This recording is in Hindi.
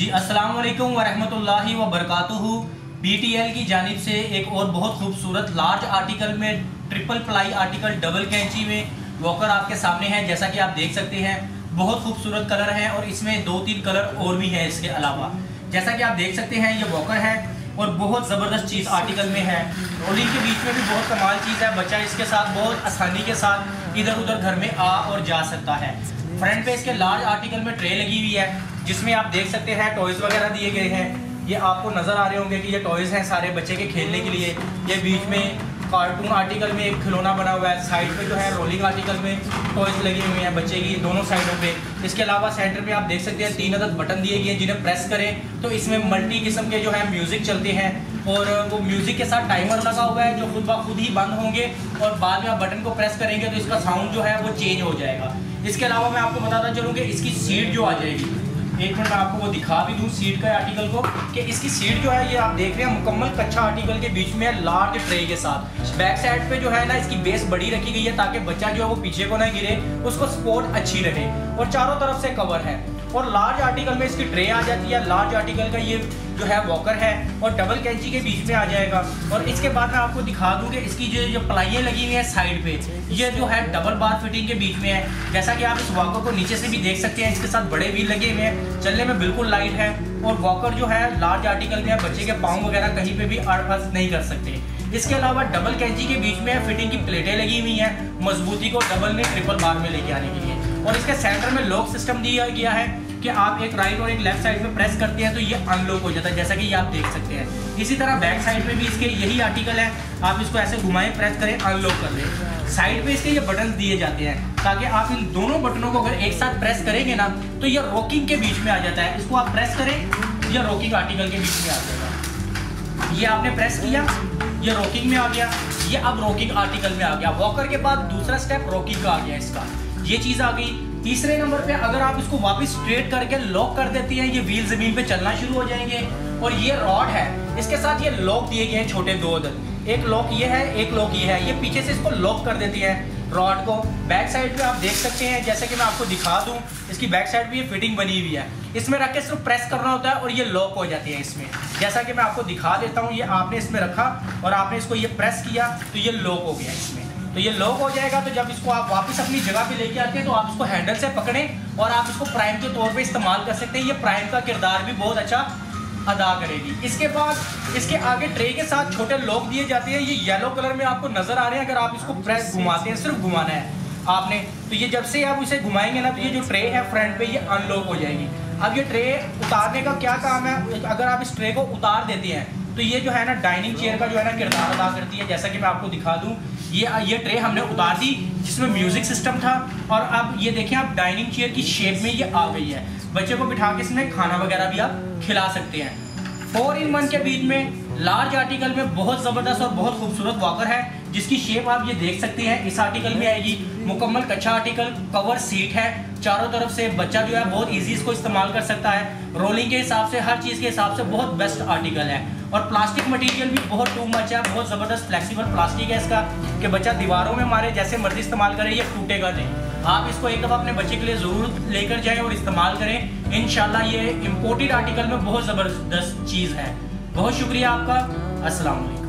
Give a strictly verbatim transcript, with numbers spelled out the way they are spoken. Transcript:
जी अस्सलाम वालेकुम वरहमतुल्लाहि वबरकातुहू। बीटीएल की जानिब से एक और बहुत खूबसूरत लार्ज आर्टिकल में ट्रिपल प्लाई आर्टिकल डबल कैंची में वॉकर आपके सामने है, जैसा कि आप देख सकते हैं बहुत खूबसूरत कलर है और इसमें दो तीन कलर और भी हैं इसके अलावा, जैसा कि आप देख सकते हैं ये वॉकर है और बहुत ज़बरदस्त चीज़ आर्टिकल में है। रोलिंग के बीच में भी बहुत कमाल चीज़ है, बच्चा इसके साथ बहुत आसानी के साथ इधर उधर घर में आ और जा सकता है। फ्रंट पे इसके लार्ज आर्टिकल में ट्रे लगी हुई है जिसमें आप देख सकते हैं टॉयज़ वगैरह दिए गए हैं। ये आपको नज़र आ रहे होंगे कि ये टॉयज़ हैं सारे बच्चे के खेलने के लिए। ये बीच में कार्टून आर्टिकल में एक खिलौना बना हुआ है, साइड पे जो है रोलिंग आर्टिकल में टॉयज़ लगे हुए हैं बच्चे की दोनों साइडों पे। इसके अलावा सेंटर पे आप देख सकते हैं तीन अदद बटन दिए गए हैं जिन्हें प्रेस करें तो इसमें मल्टी किस्म के जो है म्यूज़िक चलते हैं और वो म्यूज़िक के साथ टाइमर लगा हुआ है जो खुद ब खुद ही बंद होंगे और बाद में आप बटन को प्रेस करेंगे तो इसका साउंड जो है वो चेंज हो जाएगा। इसके अलावा मैं आपको बताता चलूँ कि इसकी सीट जो आ जाएगी, एक मिनट मैं आपको वो दिखा भी दूँ सीट का आर्टिकल को, कि इसकी सीट जो है ये आप देख रहे हैं मुकम्मल कच्चा आर्टिकल के बीच में है लार्ज ट्रे के साथ। बैक साइड पे जो है ना इसकी बेस बड़ी रखी गई है ताकि बच्चा जो है वो पीछे को ना गिरे, उसको सपोर्ट अच्छी रहे और चारों तरफ से कवर है। और लार्ज आर्टिकल में इसकी ट्रे आ जाती है, लार्ज आर्टिकल का ये जो है वॉकर है और डबल कैंची के बीच में आ जाएगा। और इसके बाद मैं आपको दिखा दूँ कि इसकी जो जो प्लाइयाँ लगी हुई हैं साइड पे, ये जो है डबल बार फिटिंग के बीच में है। जैसा कि आप इस वॉकर को नीचे से भी देख सकते हैं, इसके साथ बड़े व्हील लगे हुए हैं, चलने में बिल्कुल लाइट है। और वॉकर जो है लार्ज आर्टिकल में है, बच्चे के पाँव वगैरह कहीं पर भी अड़ फस नहीं कर सकते। इसके अलावा डबल कैंची के बीच में फिटिंग की प्लेटें लगी हुई हैं मजबूती को डबल में ट्रिपल बार में लेके आने के लिए। और इसके सेंटर में लॉक सिस्टम दिया गया है कि आप एक राइट और एक लेफ्ट साइड में प्रेस करते हैं तो ये अनलॉक हो जाता है, जैसा कि ये आप देख सकते हैं। इसी तरह बैक साइड में भी इसके यही आर्टिकल है, आप इसको ऐसे घुमाएं, प्रेस करें, अनलॉक कर लें। साइड पे इसके ये बटन दिए जाते हैं ताकि आप इन दोनों बटनों को अगर एक साथ प्रेस करेंगे ना तो ये रॉकिंग के बीच में आ जाता है। इसको आप प्रेस करें, यह रॉकिंग आर्टिकल के बीच में आ जाएगा। ये आपने प्रेस किया, ये रॉकिंग में आ गया, ये अब रॉकिंग आर्टिकल में आ गया। वॉकर के बाद दूसरा स्टेप रॉकिंग का आ गया, इसका ये चीज़ आ गई। तीसरे नंबर पे अगर आप इसको वापस स्ट्रेट करके लॉक कर देती हैं ये व्हील ज़मीन पे चलना शुरू हो जाएंगे। और ये रॉड है, इसके साथ ये लॉक दिए गए हैं छोटे दो अदद, एक लॉक ये है एक लॉक ये है, ये पीछे से इसको लॉक कर देती है रॉड को। बैक साइड पे आप देख सकते हैं, जैसे कि मैं आपको दिखा दूं इसकी बैक साइड पे ये फिटिंग बनी हुई है, इसमें रख के सिर्फ प्रेस करना होता है और ये लॉक हो जाती है इसमें। जैसा कि मैं आपको दिखा देता हूँ, ये आपने इसमें रखा और आपने इसको ये प्रेस किया तो ये लॉक हो गया इसमें, तो ये लॉक हो जाएगा। तो जब इसको आप वापस अपनी जगह पे लेके आते हैं तो आप इसको हैंडल से पकड़ें और आप इसको प्राइम के तौर पे इस्तेमाल कर सकते हैं। ये प्राइम का किरदार भी बहुत अच्छा अदा करेगी। इसके बाद इसके आगे ट्रे के साथ छोटे लॉक दिए जाते हैं, ये येलो कलर में आपको नज़र आ रहे हैं। अगर आप इसको प्रेस घुमाते हैं, सिर्फ घुमाना है आपने, तो ये जब से आप इसे घुमाएंगे ना तो ये जो ट्रे है फ्रंट पे ये अनलॉक हो जाएगी। अब ये ट्रे उतारने का क्या काम है, अगर आप इस ट्रे को उतार देते हैं तो ये जो है ना डाइनिंग चेयर का जो है ना किरदार अदा करती है। जैसा कि मैं आपको दिखा दूं, ये ये ट्रे हमने उतार दी जिसमें म्यूज़िक सिस्टम था और अब ये देखें आप डाइनिंग चेयर की शेप में ये आ गई है। बच्चे को बिठा के इसमें खाना वगैरह भी आप खिला सकते हैं। फोर इन वन के बीच में लार्ज आर्टिकल में बहुत ज़बरदस्त और बहुत खूबसूरत वॉकर है जिसकी शेप आप ये देख सकते हैं इस आर्टिकल में आएगी। मुकम्मल कच्चा आर्टिकल कवर सीट है, चारों तरफ से बच्चा जो है बहुत इजी इसको इस्तेमाल कर सकता है। रोलिंग के हिसाब से, हर चीज़ के हिसाब से बहुत बेस्ट आर्टिकल है। और प्लास्टिक मटेरियल भी बहुत टू मच है, बहुत ज़बरदस्त फ्लेक्सिबल प्लास्टिक है इसका कि बच्चा दीवारों में मारे जैसे मर्जी इस्तेमाल करे ये टूटेगा नहीं। आप इसको एक दफ़ा अपने बच्चे के लिए ज़रूर लेकर जाएँ और इस्तेमाल करें, इंशाल्लाह ये इम्पोर्टेड आर्टिकल में बहुत ज़बरदस्त चीज़ है। बहुत शुक्रिया आपका, अस्सलाम वालेकुम।